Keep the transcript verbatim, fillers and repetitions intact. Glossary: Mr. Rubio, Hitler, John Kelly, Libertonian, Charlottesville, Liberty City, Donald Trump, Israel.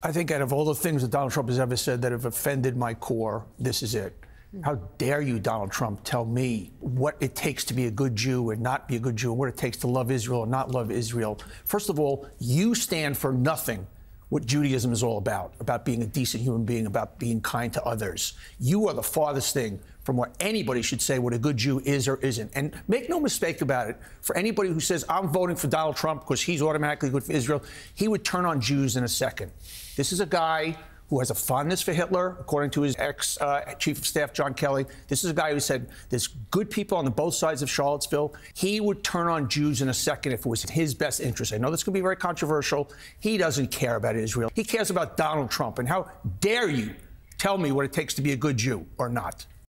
I think out of all the things that Donald Trump has ever said that have offended my core, this is it. How dare you, Donald Trump, tell me what it takes to be a good Jew and not be a good Jew, and what it takes to love Israel and not love Israel. First of all, you stand for nothing what Judaism is all about, about being a decent human being, about being kind to others. You are the farthest thing from what anybody should say what a good Jew is or isn't. And make no mistake about it, for anybody who says, I'm voting for Donald Trump because he's automatically good for Israel, he would turn on Jews in a second. This is a guy who has a fondness for Hitler, according to his ex uh, chief of staff, John Kelly. This is a guy who said there's good people on the both sides of Charlottesville. He would turn on Jews in a second if it was in his best interest. I know this could be very controversial. He doesn't care about Israel. He cares about Donald Trump. And how dare you tell me what it takes to be a good Jew or not?